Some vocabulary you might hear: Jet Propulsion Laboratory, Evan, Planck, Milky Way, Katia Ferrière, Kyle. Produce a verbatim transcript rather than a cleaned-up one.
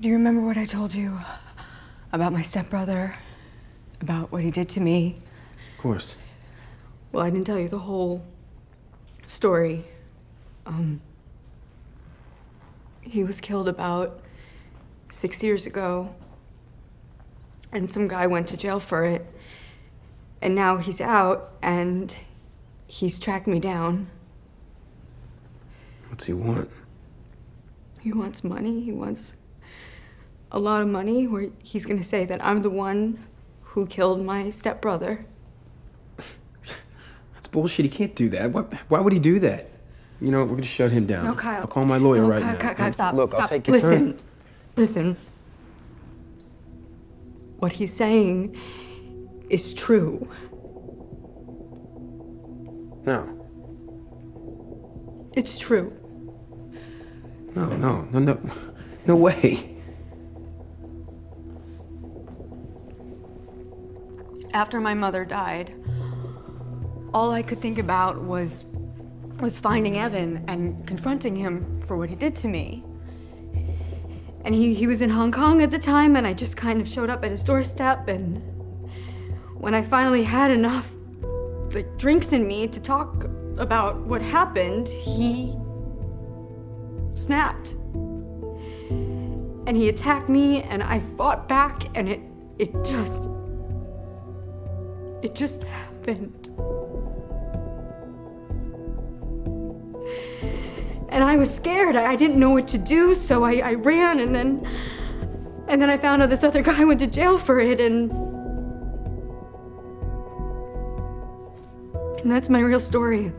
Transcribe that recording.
Do you remember what I told you about my stepbrother? About what he did to me? Of course. Well, I didn't tell you the whole story. Um, he was killed about six years ago, and some guy went to jail for it. And now he's out, and he's tracked me down. What's he want? He wants money. He wants a lot of money, where he's gonna say that I'm the one who killed my stepbrother. That's bullshit. He can't do that. Why, why would he do that? You know, we're gonna shut him down. No, Kyle. I'll call my lawyer no, right Kyle, now. Kyle, Kyle, stop. Look, stop. I'll take your Listen. Turn. Listen. What he's saying is true. No. It's true. No, no, no, no, no way. After my mother died, all I could think about was was finding Evan and confronting him for what he did to me. And he, he was in Hong Kong at the time, and I just kind of showed up at his doorstep, and when I finally had enough like drinks in me to talk about what happened, he snapped. And he attacked me, and I fought back, and it it just It just happened. And I was scared. I didn't know what to do, so I, I ran, and then and then I found out this other guy went to jail for it, and, and that's my real story.